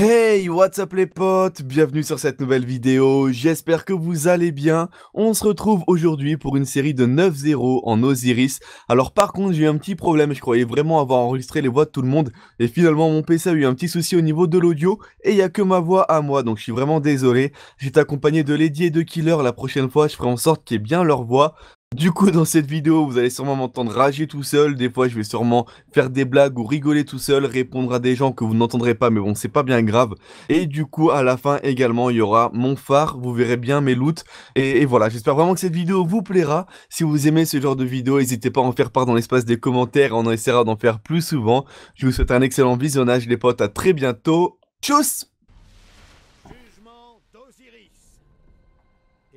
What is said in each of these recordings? Hey, what's up les potes, bienvenue sur cette nouvelle vidéo, j'espère que vous allez bien. On se retrouve aujourd'hui pour une série de 9-0 en Osiris. Alors par contre j'ai eu un petit problème, je croyais vraiment avoir enregistré les voix de tout le monde. Et finalement mon PC a eu un petit souci au niveau de l'audio et il n'y a que ma voix à moi, donc je suis vraiment désolé. J'étais accompagné de Lady et de Killer, la prochaine fois je ferai en sorte qu'il y ait bien leur voix. Du coup dans cette vidéo vous allez sûrement m'entendre rager tout seul, des fois je vais sûrement faire des blagues ou rigoler tout seul, répondre à des gens que vous n'entendrez pas mais bon c'est pas bien grave. Et du coup à la fin également il y aura mon phare, vous verrez bien mes loots et voilà, j'espère vraiment que cette vidéo vous plaira. Si vous aimez ce genre de vidéo n'hésitez pas à en faire part dans l'espace des commentaires, on essaiera d'en faire plus souvent. Je vous souhaite un excellent visionnage les potes, à très bientôt, tchuss.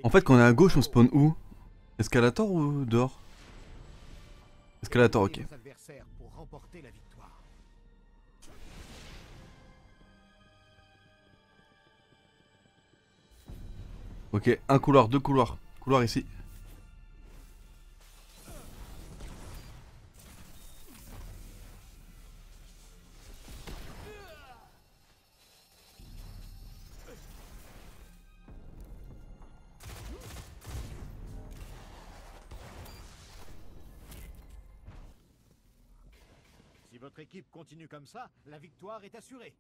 En fait quand on est à gauche on spawn où ? Escalator ou dehors? Escalator, ok. Ok, un couloir, deux couloirs. Couloir ici. Votre équipe continue comme ça, la victoire est assurée.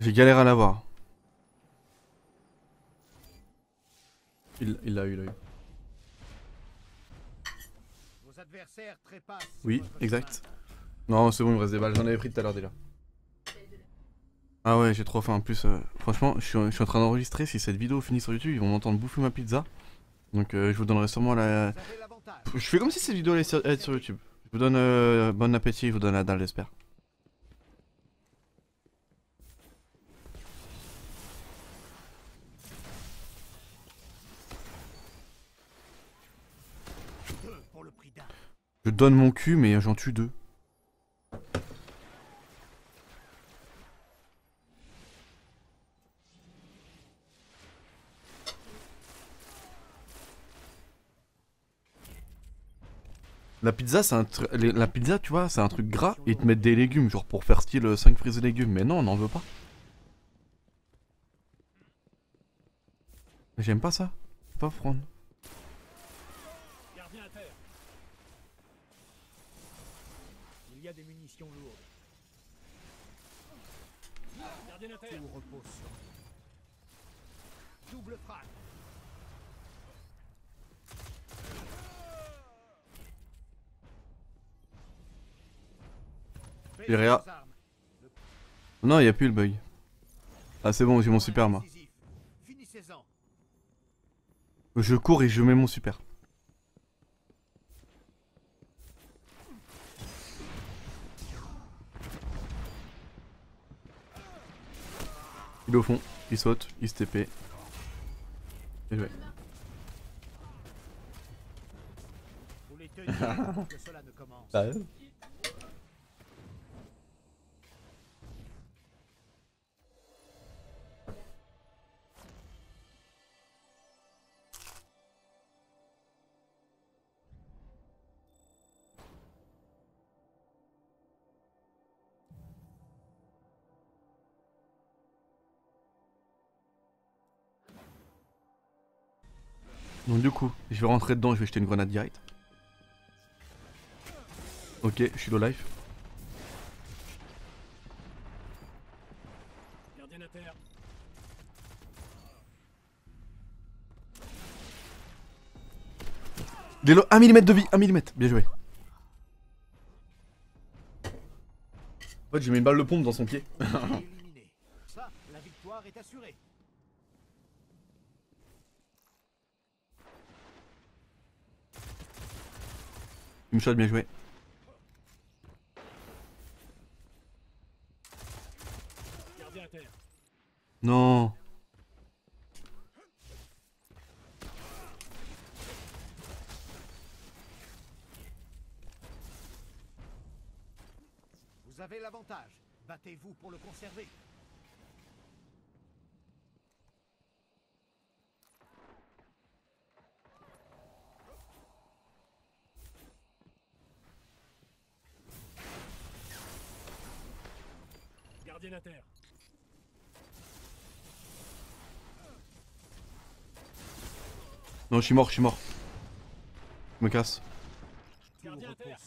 J'ai galère à l'avoir. Il l'a eu. Oui, exact. Non, c'est bon, il me reste des balles. J'en avais pris tout à l'heure déjà. Ah ouais, j'ai trop faim en plus. Franchement, je suis en train d'enregistrer. Si cette vidéo finit sur YouTube, ils vont m'entendre bouffer ma pizza. Donc je vous donnerai sûrement la... Je fais comme si cette vidéo allait être sur YouTube. Je vous donne bon appétit, je vous donne la dalle, j'espère. Je donne mon cul, mais j'en tue deux. La pizza, c'est un truc. La pizza, tu vois, c'est un truc gras et ils te mettent des légumes, genre pour faire style 5 fruits et légumes. Mais non, on n'en veut pas. J'aime pas ça. Faut pas prendre. Des munitions lourdes. Gardez la terre. Tout repose sur vous. Double frappe. Et Rea. Non, il n'y a plus le bug. Ah, c'est bon, j'ai mon super, moi. Je cours et je mets mon super. Il est au fond, il saute, il se TP. Bien joué. Donc du coup, je vais rentrer dedans, je vais jeter une grenade direct. Ok, je suis low life. Des low, 1 mm de vie, 1 mm, bien joué. En fait, j'ai mis une balle de pompe dans son pied. Ça, la victoire est assurée. Une shot, bien joué. Non. Vous avez l'avantage. Battez-vous pour le conserver. Gardien à terre. Non, je suis mort, je suis mort. Je me casse. Gardien à terre.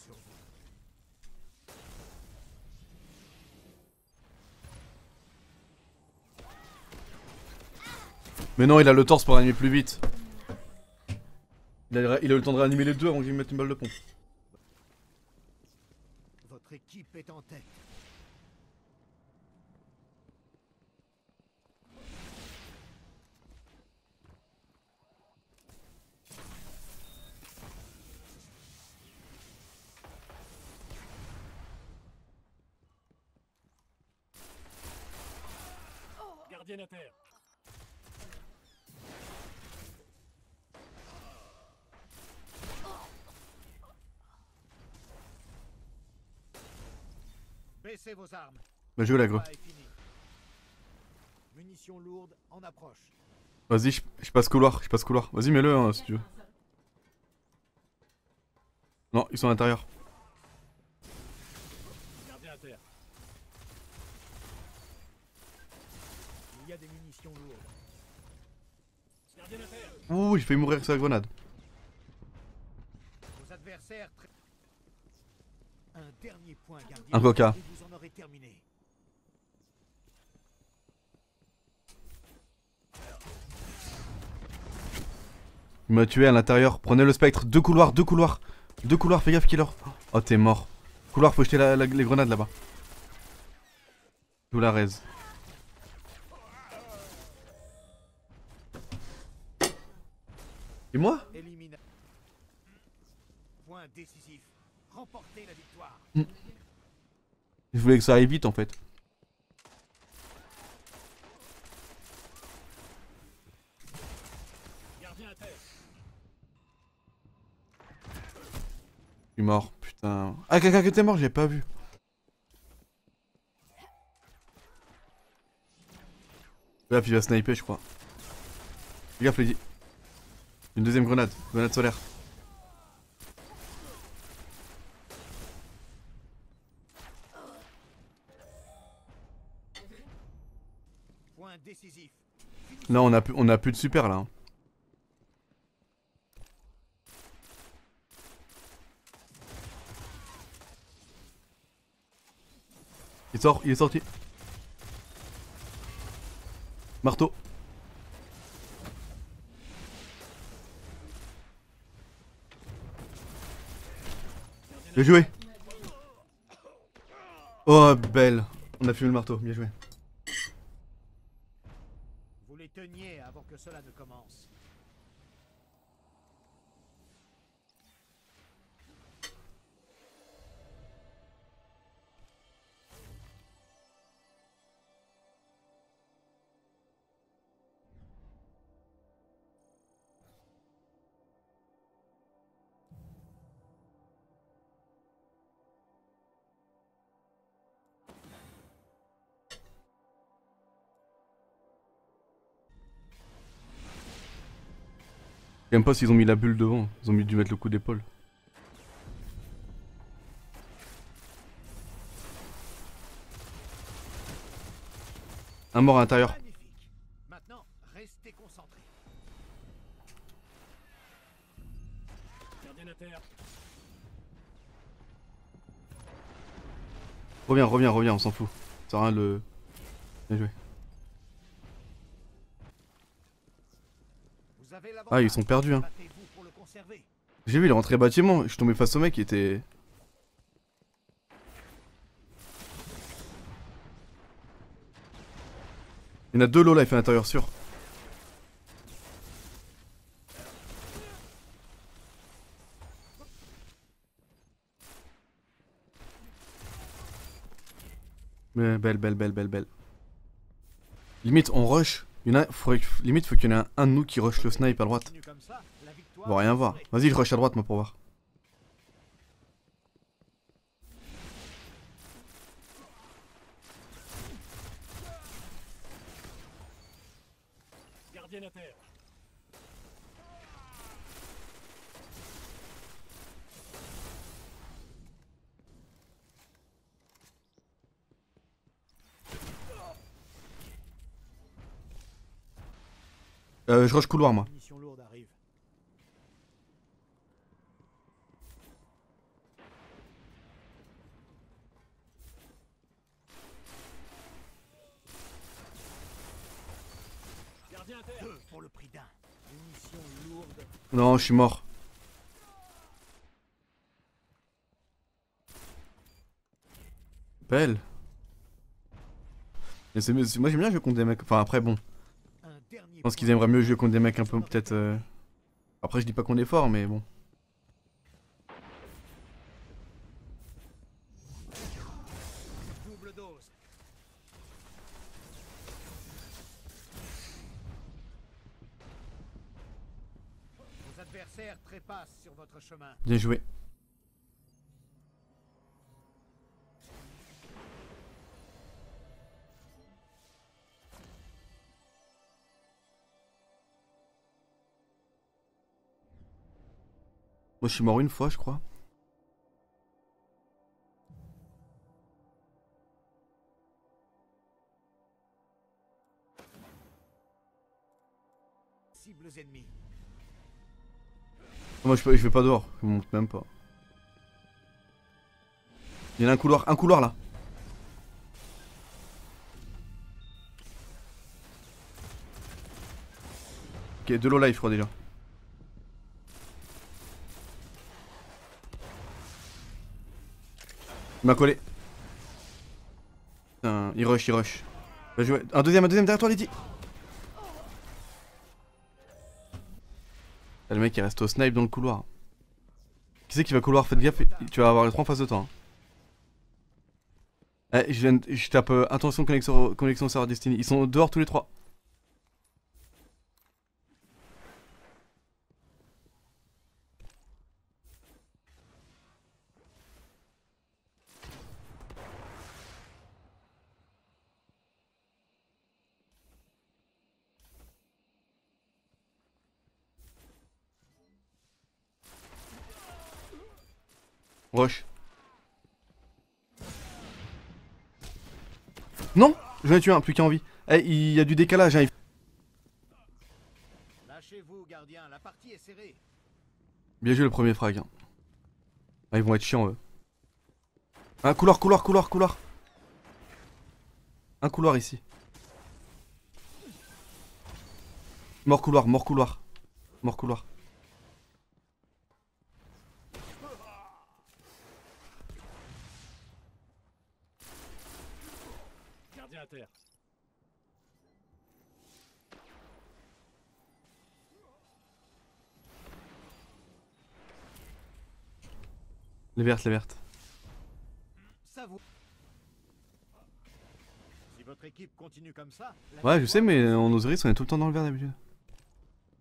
Mais non, il a le torse pour animer plus vite. Il a eu le temps de réanimer les deux avant qu'il me mette une balle de pompe. Votre équipe est en tête. Gardien à terre. Baissez vos armes. Bah je vais la gros. Munitions lourdes en approche. Vas-y, je passe couloir, je passe couloir. Vas-y, mets-le hein, si tu veux. Non, ils sont à l'intérieur. Gardien à terre. Il y a des munitions lourdes. Gardien à terre. Ouh, j'ai failli mourir avec sa grenade. Vos adversaires un dernier point, gardien. Un coca. Vous en aurez terminé. Il m'a tué à l'intérieur. Prenez le spectre. Deux couloirs, deux couloirs. Deux couloirs, fais gaffe, killer. Oh, t'es mort. Couloir, faut jeter les grenades là-bas. D'où la raise. Et moi? Point décisif. Remporter la victoire. Mmh. Je voulais que ça aille vite en fait. Gardien à terre. Je suis mort, putain. Ah quelqu'un qui était mort, j'ai pas vu. Là puis il va sniper je crois. Regarde Lady. Une deuxième grenade, grenade solaire. Là on a plus de super là. Il sort, il est sorti. Marteau. Bien joué. Oh belle. On a fumé le marteau, bien joué. Teniez avant que cela ne commence. J'aime pas s'ils ont mis la bulle devant, ils ont dû mettre le coup d'épaule. Un mort à l'intérieur. Maintenant, restez concentrés. Gardien à terre. Reviens, reviens, reviens, on s'en fout. Ça sert à rien le. Bien joué. Ah ils sont perdus hein. J'ai vu il est rentré bâtiment, je suis tombé face au mec qui était... Il y en a deux low life à l'intérieur sûr. Mais belle belle belle belle belle. Limite on rush. Limite faut qu'il y en ait un de nous qui rush le snipe à droite. On va rien voir. Vas-y je rush à droite moi pour voir. reviennent à terre. Je rush couloir moi. Non, je suis mort. Belle. Et moi j'aime bien jouer contre des mecs. Enfin après bon. Je pense qu'ils aimeraient mieux jouer contre des mecs un peu peut-être... Après je dis pas qu'on est fort mais bon. Bien joué. Moi je suis mort une fois je crois. Cibles ennemies. Moi je vais pas dehors, je monte même pas. Il y en a un couloir là. Ok, de l'eau live je crois déjà. Il m'a collé. Putain, il rush, il rush. Va jouer. Un deuxième derrière toi, Lady. Là, le mec il reste au snipe dans le couloir. Qui c'est qui va couloir? Faites gaffe, tu vas avoir les trois en face de toi. Hein. Eh, je tape attention connexion serveur Destiny. Ils sont dehors tous les trois. Rush. Non, je vais tuer un, plus qu'à envie. Eh, il y a du décalage. Hein. Lâchez-vous, gardien, la partie est serrée. Bien joué le premier frag. Hein. Ah, ils vont être chiants eux. Un couloir. Un couloir ici. Mort couloir. Les vertes. Si votre équipe continue comme ça, ouais, je sais, mais en Osiris, on est tout le temps dans le vert d'habitude.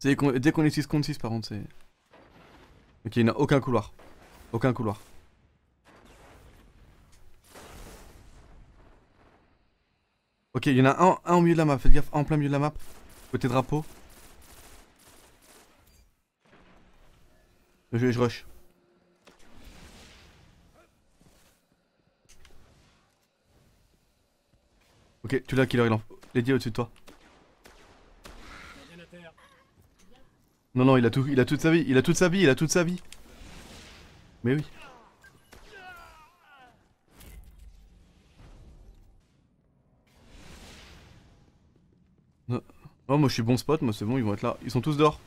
Dès qu'on est 6 contre 6, par contre, c'est. Ok, il n'y a aucun couloir. Ok, il y en a un au milieu de la map, faites gaffe, en plein milieu de la map. Côté drapeau. Je rush. Ok, tu l'as, Killer, il en faut. Lady au-dessus de toi. Non, il a toute sa vie. Mais oui. Non, oh, moi je suis bon spot, moi c'est bon, ils vont être là. Ils sont tous dehors.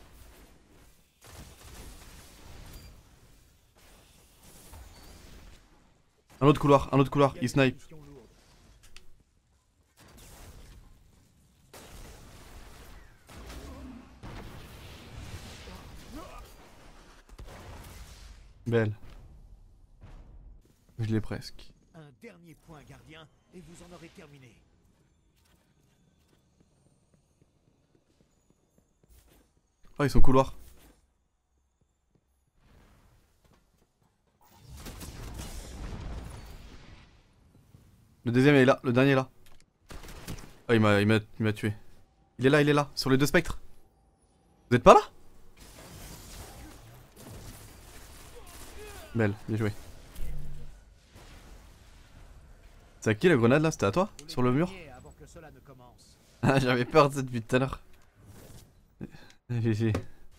Un autre couloir, il snipe. Belle. Je l'ai presque. Un dernier point, gardien, et vous en aurez terminé. Oh, ils sont au couloir. Le deuxième est là, le dernier est là. Oh, il m'a tué. Il est là, sur les deux spectres. Vous êtes pas là? Belle, bien joué. C'est à qui la grenade là? C'était à toi? Sur le mur? Ah, j'avais peur de ça depuis tout à l'heure. GG.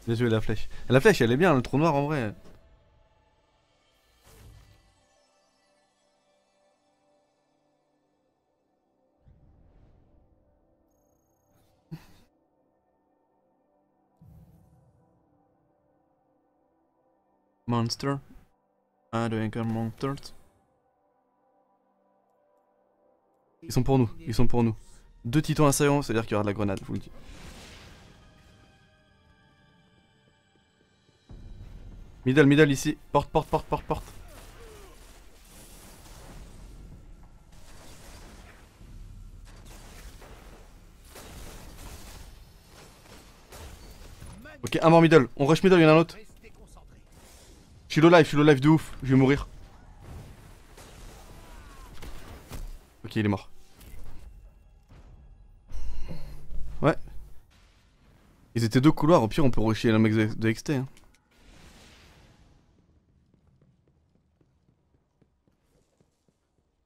Bien joué la flèche. La flèche elle est bien, le trou noir en vrai. Monster. Ah, de Anchor Monsters. Ils sont pour nous, ils sont pour nous. Deux titans assaillants, c'est-à-dire qu'il y aura de la grenade, je vous le dis. Middle, middle ici. Porte, porte, porte, porte, porte. Ok, un mort middle. On rush middle, il y en a un autre. Je suis low life de ouf, je vais mourir. Ok, il est mort. Ouais. Ils étaient deux couloirs, au pire on peut rusher le mec de XT. Hein.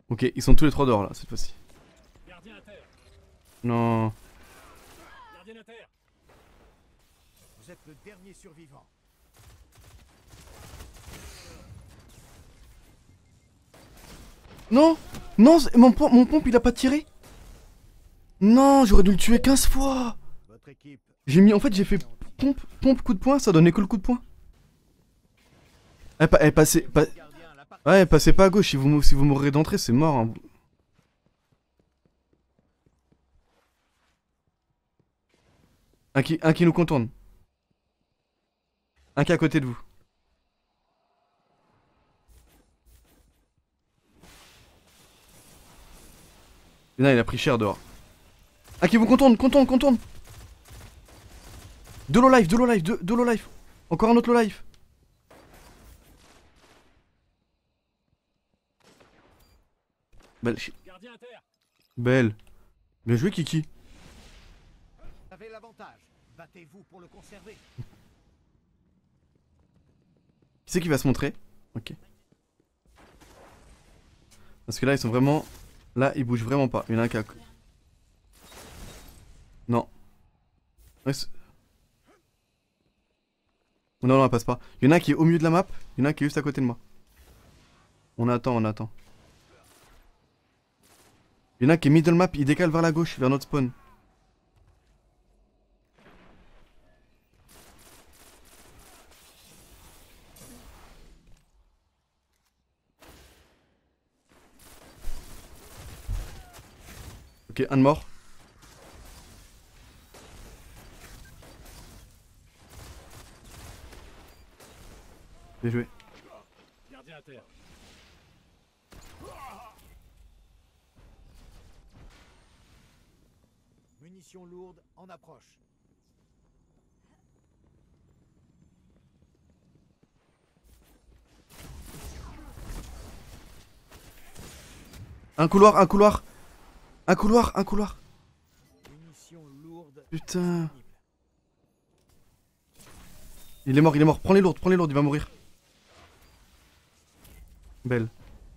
Ok, ils sont tous les trois dehors là, cette fois-ci. Non. Gardien à terre. Vous êtes le dernier survivant. Non, non, mon pompe il a pas tiré. Non, j'aurais dû le tuer 15 fois. J'ai mis, en fait j'ai fait pompe, pompe, coup de poing, ça donnait que le coup de poing. Elle passait pas, ouais, passez pas à gauche, si vous mourrez d'entrée c'est mort. Hein. Un qui nous contourne. Un qui est à côté de vous. Non, il a pris cher dehors. Ah, qui vous contourne, contourne, contourne. De low life, de low life, de low life. Encore un autre low life. Belle. Belle. Bien joué, Kiki. Vous avez l'avantage. Battez-vous pour le conserver. Qui c'est qui va se montrer? Ok. Parce que là, ils sont vraiment... Là, il bouge vraiment pas. Il y en a un qui a... Non. Ouais, non, non, elle passe pas. Il y en a un qui est au milieu de la map. Il y en a un qui est juste à côté de moi. On attend, on attend. Il y en a un qui est middle map. Il décale vers la gauche, vers notre spawn. Ok, un de mort. Bien joué. Gardien à terre. Munitions lourdes en approche. Un couloir, un couloir. Un couloir, un couloir. Putain. Il est mort, il est mort. Prends les lourdes, il va mourir. Belle.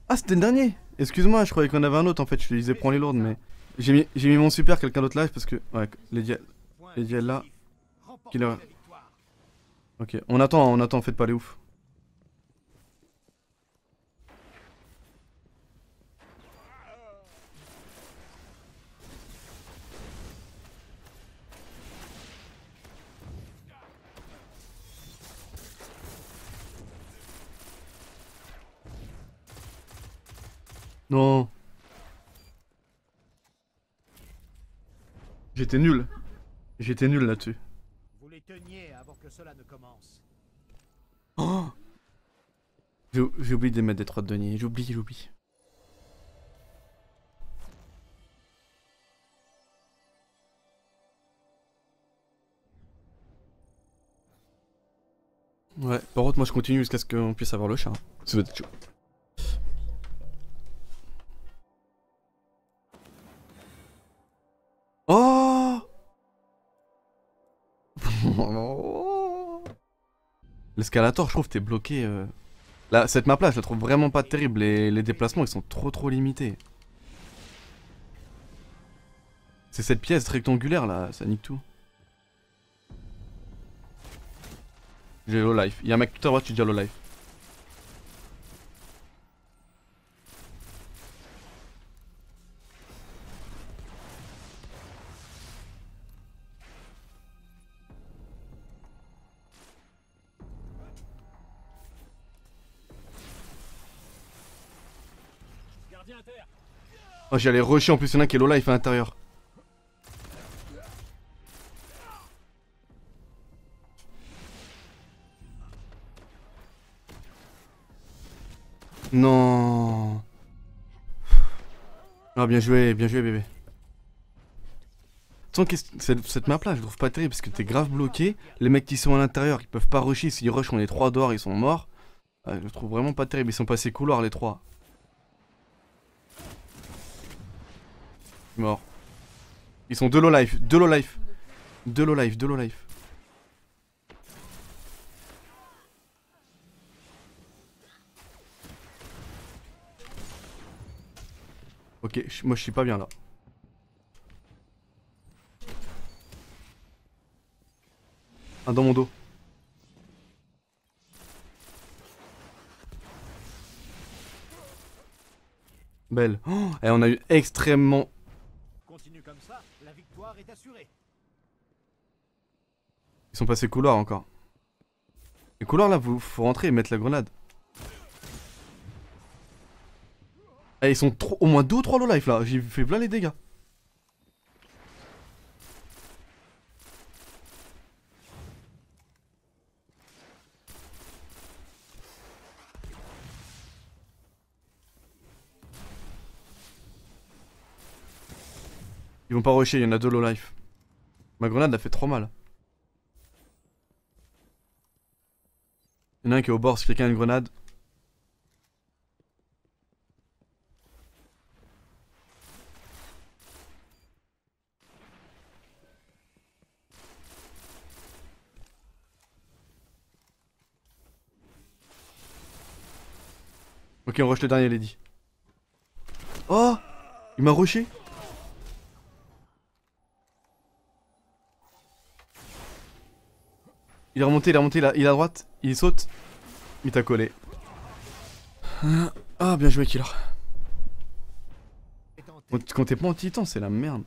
Ah, c'était le dernier. Excuse-moi, je croyais qu'on avait un autre en fait. Je te disais prends les lourdes, mais... J'ai mis mon super, quelqu'un d'autre live parce que... Ouais, Lady elle là. Killer. Ok, on attend, faites pas les ouf. Non. J'étais nul. J'étais nul là-dessus. Vous les teniez avant que cela ne commence. Oh, j'ai oublié de mettre des 3 de deniers. J'oublie. Ouais, par contre moi je continue jusqu'à ce qu'on puisse avoir le chat. Ça va être chaud. Oh. L'escalator, je trouve que t'es bloqué. Là, cette map là, je la trouve vraiment pas terrible. Les déplacements, ils sont trop limités. C'est cette pièce rectangulaire là, ça nique tout. J'ai low life. Y'a un mec tout à droite, tu dis low life. Oh, j'allais rusher en plus, y'en a un qui est low life à l'intérieur. Non. Ah, bien joué bébé. Tant que cette map là, je trouve pas terrible parce que t'es grave bloqué. Les mecs qui sont à l'intérieur, ils peuvent pas rusher. S'ils rushent, on est 3 dehors, ils sont morts. Ah, je trouve vraiment pas terrible. Ils sont passés couloir les 3. Mort. Ils sont de low life, de low life. De low life, de low life. Ok, moi je suis pas bien là. Ah, dans mon dos. Belle. Oh, et on a eu extrêmement... Comme ça, la victoire est assurée. Ils sont passés couloir encore. Les couloirs là, faut rentrer et mettre la grenade. Eh, ils sont au moins 2 ou 3 low life là, j'ai fait plein les dégâts. Ils vont pas rusher, il y en a 2 low life. Ma grenade a fait trop mal. Il y en a un qui est au bord si quelqu'un a une grenade. Ok, on rush le dernier Lady. Oh, il m'a rushé. Il est remonté, il est à droite, il saute, il t'a collé. Ah, bien joué Killer. Quand t'es pas en titan, c'est la merde.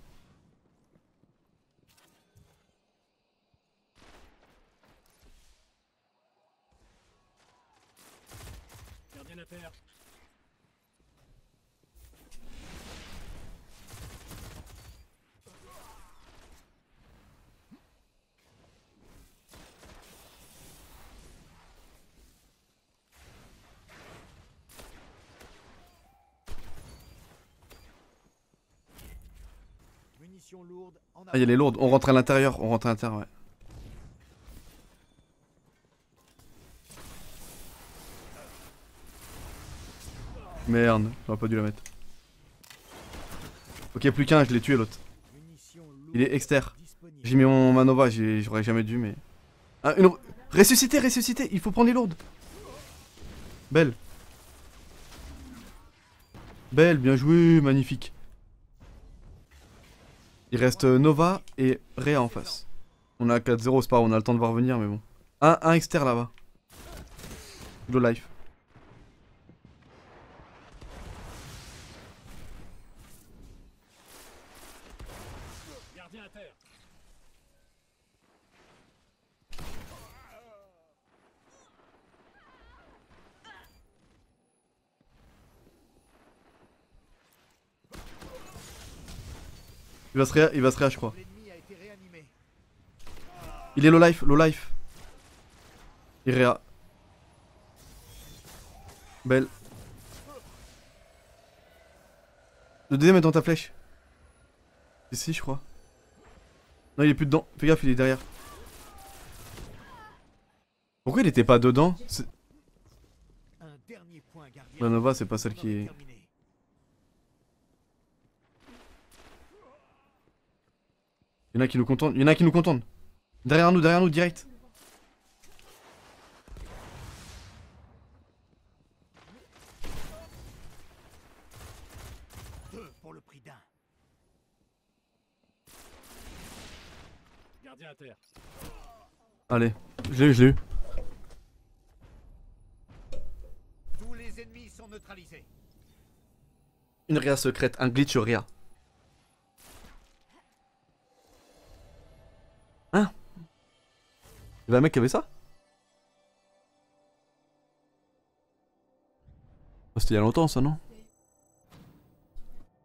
Ah, il y a les lourdes, on rentre à l'intérieur, ouais. Merde, j'aurais pas dû la mettre. Ok, plus qu'un, je l'ai tué l'autre. Il est exter. J'ai mis mon Manova, j'aurais jamais dû mais... Ah, une... Ressusciter, il faut prendre les lourdes. Belle. Bien joué, magnifique. Il reste Nova et Rea en face. On a 4-0, c'est pas grave, on a le temps de voir venir, mais bon. Un externe là-bas. Low life. Il va se réa, je crois. Il est low life, Il réa. Belle. Le deuxième est dans ta flèche. Ici, je crois. Non, il est plus dedans. Fais gaffe, il est derrière. Pourquoi il était pas dedans? La Nova, c'est pas celle qui est... Il y en a qui nous contendent. Derrière nous, direct. Deux pour le prix d'un. Gardien à terre. Allez, je l'ai eu. Tous les ennemis sont neutralisés. Une Rea secrète, un glitch Rea. Hein? Il y avait un mec qui avait ça? Oh, c'était il y a longtemps ça, non?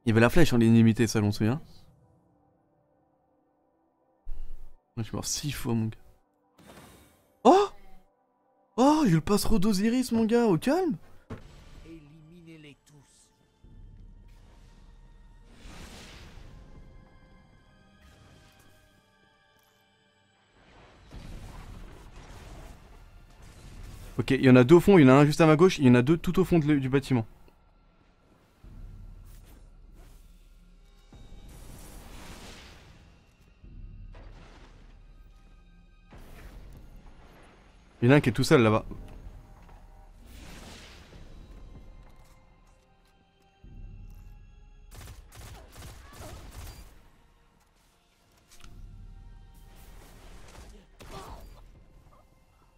Il y avait la flèche en illimité, ça, j'en souviens. Je suis mort 6 fois, mon gars. Oh! Oh, j'ai eu le passereau d'Osiris, mon gars, au calme! Ok, il y en a deux au fond, il y en a un juste à ma gauche, il y en a deux tout au fond du bâtiment. Il y en a un qui est tout seul là-bas.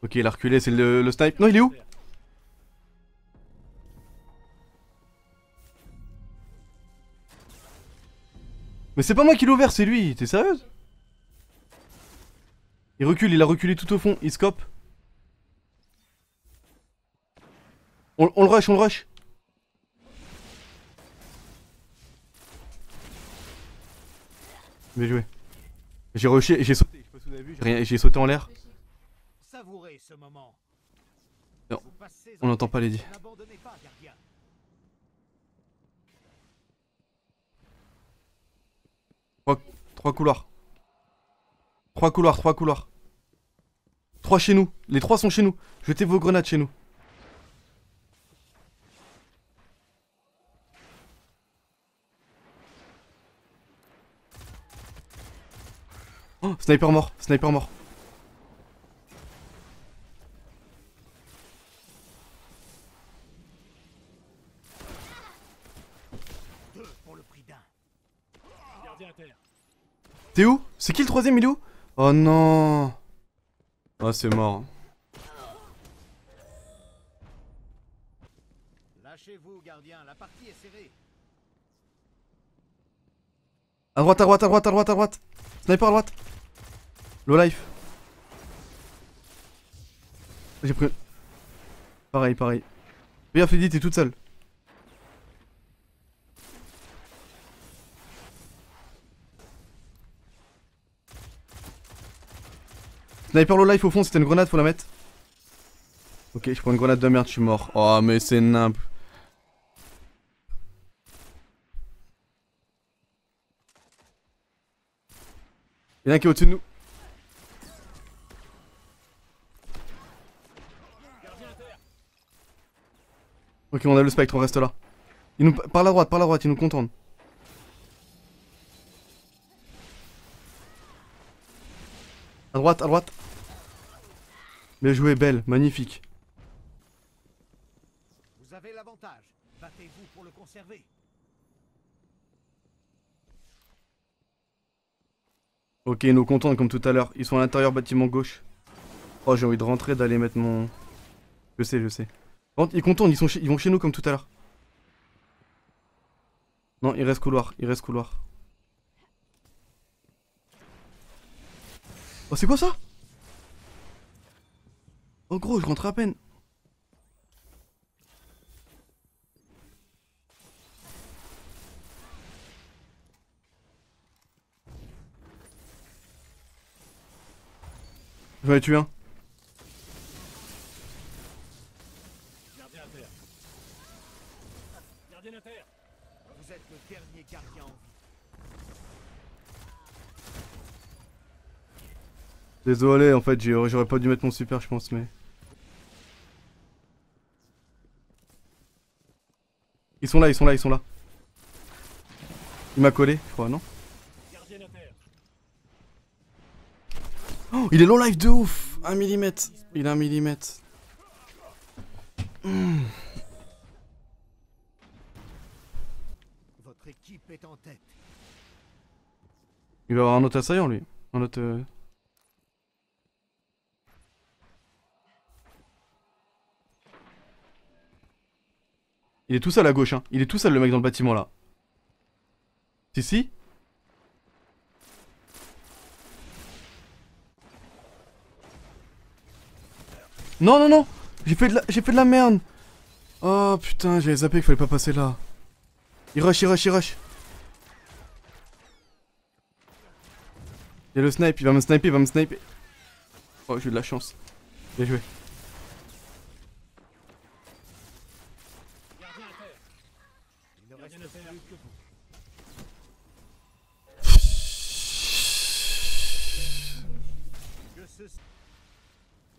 Ok, il a reculé, c'est le snipe. Non, il est où? Mais c'est pas moi qui l'ai ouvert, c'est lui. T'es sérieuse? Il recule, il a reculé tout au fond, il scope. On le rush, on le rush. Bien joué. J'ai rushé, j'ai sauté, je sais pas si vous avez vu, j'ai sauté en l'air. Ce moment. Non, on n'entend pas Lady. Trois couloirs. Trois couloirs. Trois chez nous. Les trois sont chez nous. Jetez vos grenades chez nous. Oh, sniper mort. T'es où? C'est qui le troisième? Il est où? Oh non. Oh, c'est mort. Lâchez-vous, gardien, la partie est serrée. À droite. Sniper à droite. Low life. J'ai pris. Pareil. Regarde, Lady, t'es toute seule. Sniper low life au fond, c'était une grenade, faut la mettre. Ok, je prends une grenade de merde, je suis mort. Oh, mais c'est nimble. Il y en a un qui est au-dessus de nous. Ok, on a le spectre, on reste là. Ils nous... Par la droite, ils nous contournent. À droite. Bien joué, belle, magnifique. Vous avez l'avantage. Battez-vous pour le conserver. Ok, nos contents comme tout à l'heure. Ils sont à l'intérieur, bâtiment gauche. Oh, j'ai envie de rentrer, d'aller mettre mon... Je sais. Ils contournent, ils vont chez nous comme tout à l'heure. Non, il reste couloir. Oh, c'est quoi ça? Oh gros, je rentre à peine. J'en ai tué un. Gardien à terre. Gardien à terre. Vous êtes le dernier gardien en vie. Désolé, en fait, j'aurais pas dû mettre mon super, je pense, mais... Ils sont là. Il m'a collé, je crois, non? Oh, il est low life de ouf. 1 mm. Il a 1 mm. Votre équipe est en tête. Il va avoir un autre assaillant lui. Un autre... Il est tout seul à gauche hein. Il est tout seul le mec dans le bâtiment là. Si si. Non non non. J'ai fait de la merde. Oh putain, j'avais zappé qu'il fallait pas passer là. Il rush. Il y a le snipe, il va me sniper. Oh, j'ai eu de la chance. Bien joué.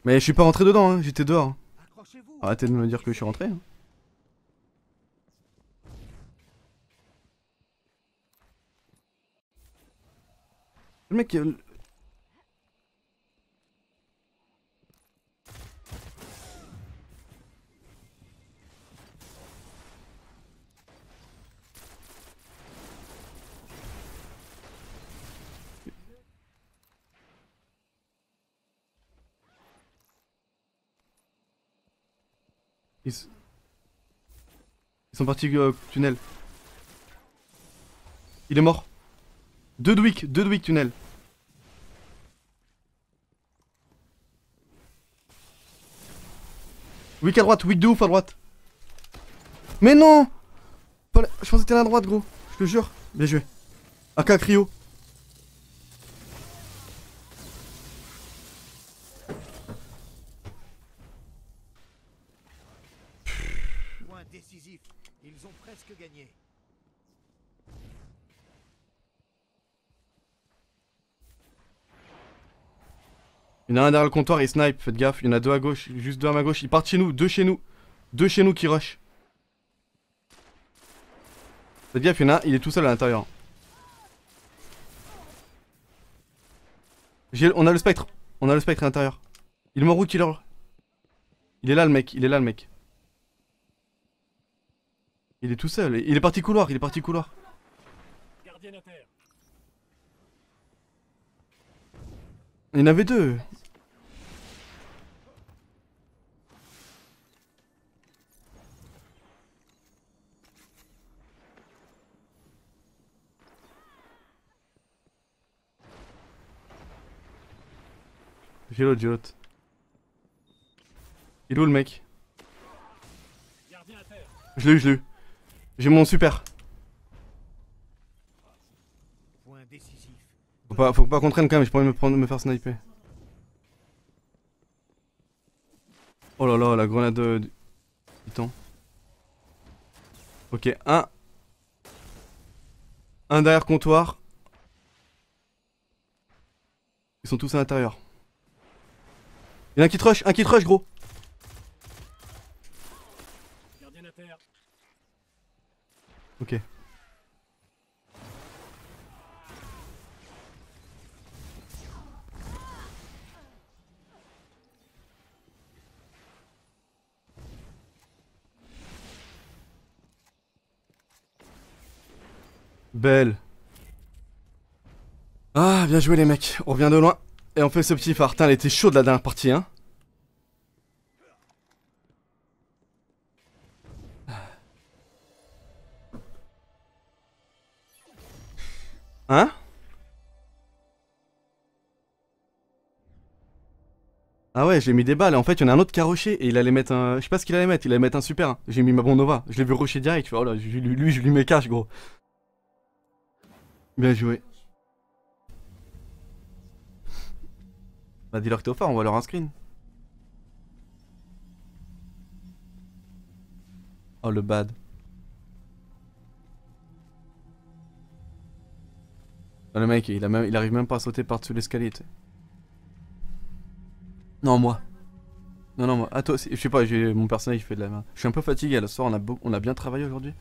Mais je suis pas rentré dedans, hein. J'étais dehors. Arrêtez de me dire que je suis rentré. Hein. Le mec... Ils sont partis tunnel. Il est mort. Deux Dwick tunnel. Wick à droite, Wick de ouf à droite. Mais non la... Je pensais que t'es à droite gros, je te jure. Bien joué. AK cryo. Il y en a un derrière le comptoir, il snipe, faites gaffe, il y en a deux à gauche, juste deux à ma gauche, ils partent chez nous, deux chez nous qui rush. Faites gaffe, il y en a un, il est tout seul à l'intérieur. On a le spectre à l'intérieur. Il est mort où Killer? Il est là le mec. Il est tout seul, il est parti couloir. Gardien à terre. Il y en avait deux. J'ai l'autre. Il est où le mec? Je l'ai eu. J'ai mon super. Faut pas qu'on traîne quand même, je pourrais me faire sniper. Oh là là, la grenade du Titan. Ok, un derrière comptoir. Ils sont tous à l'intérieur. Il y en a un qui te rush gros. Ok. Belle. Ah, bien joué les mecs. On revient de loin. Et on fait ce petit fartin. Elle était chaude la dernière partie, hein. Hein? Ah ouais, j'ai mis des balles. Et en fait, il y en a un autre qui a rushé. Et il allait mettre un... Je sais pas ce qu'il allait mettre. Il allait mettre un super. Hein. J'ai mis ma bombe Nova. Je l'ai vu rusher direct. Oh là, lui, je lui mets cash, gros. Bien joué. Bah dis-leur que t'es au phare, on va leur un screen. Oh le bad. Oh, le mec il arrive même pas à sauter par-dessus l'escalier. Non moi. Ah toi aussi, je sais pas, mon personnage il fait de la merde. Je suis un peu fatigué, le soir on a bien travaillé aujourd'hui.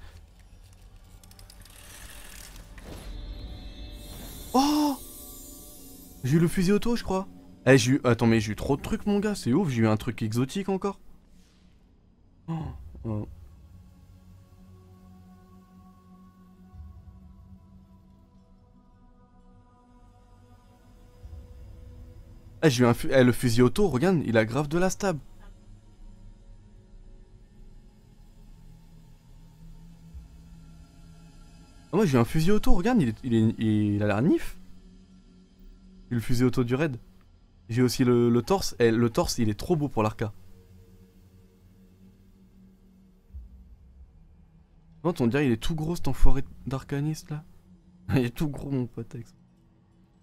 J'ai eu le fusil auto, je crois. Eh, j'ai eu... Attends, mais j'ai eu trop de trucs, mon gars. C'est ouf, j'ai eu un truc exotique encore. Oh, oh. Eh, j'ai eu un... Eh, le fusil auto, regarde, il a grave de la stab. Ah, moi, j'ai eu un fusil auto, regarde, il a l'air nif. J'ai le fusil auto du raid. J'ai aussi le torse, et le torse il est trop beau pour l'arca. Non, on dirait il est tout gros cet enfoiré d'arcaniste là. Il est tout gros mon pote.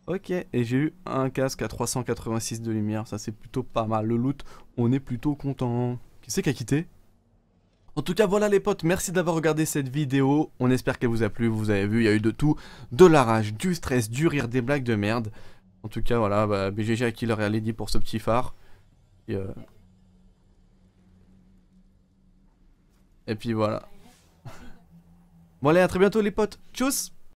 Ok, et j'ai eu un casque à 386 de lumière, ça c'est plutôt pas mal. Le loot, on est plutôt content. Qui c'est qui a quitté? En tout cas, voilà les potes, merci d'avoir regardé cette vidéo. On espère qu'elle vous a plu, vous avez vu, il y a eu de tout. De la rage, du stress, du rire, des blagues de merde. En tout cas, voilà, bah, BGG à Killer et à Lady pour ce petit phare. Et puis voilà. Bon allez, à très bientôt les potes. Tchuss!